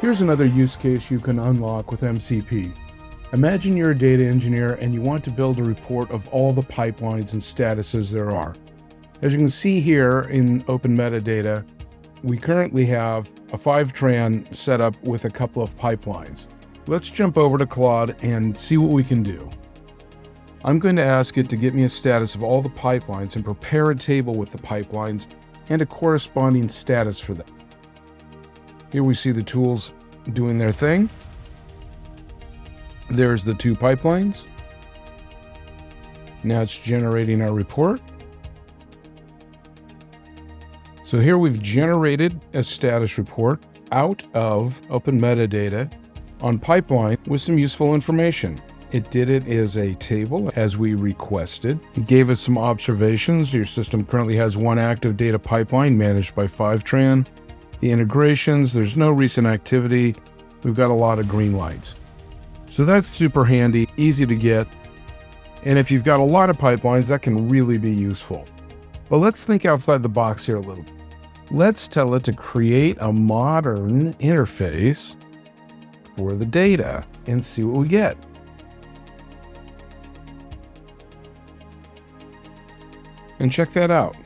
Here's another use case you can unlock with MCP. Imagine you're a data engineer and you want to build a report of all the pipelines and statuses there are. As you can see here in OpenMetadata, we currently have a Fivetran set up with a couple of pipelines. Let's jump over to Claude and see what we can do. I'm going to ask it to get me a status of all the pipelines and prepare a table with the pipelines and a corresponding status for them. Here we see the tools doing their thing. There's the two pipelines. Now it's generating our report. So here we've generated a status report out of OpenMetadata on pipeline with some useful information. It did it as a table as we requested. It gave us some observations. Your system currently has one active data pipeline managed by Fivetran. The integrations, there's no recent activity. We've got a lot of green lights. So that's super handy, easy to get. And if you've got a lot of pipelines, that can really be useful. But let's think outside the box here a little bit. Let's tell it to create a modern interface for the data and see what we get. And check that out.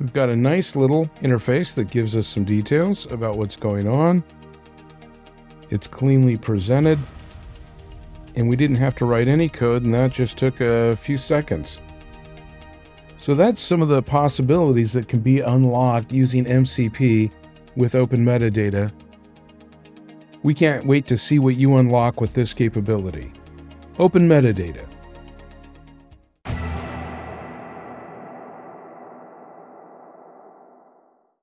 We've got a nice little interface that gives us some details about what's going on. It's cleanly presented, and we didn't have to write any code, and that just took a few seconds. So that's some of the possibilities that can be unlocked using MCP with OpenMetadata. We can't wait to see what you unlock with this capability. OpenMetadata.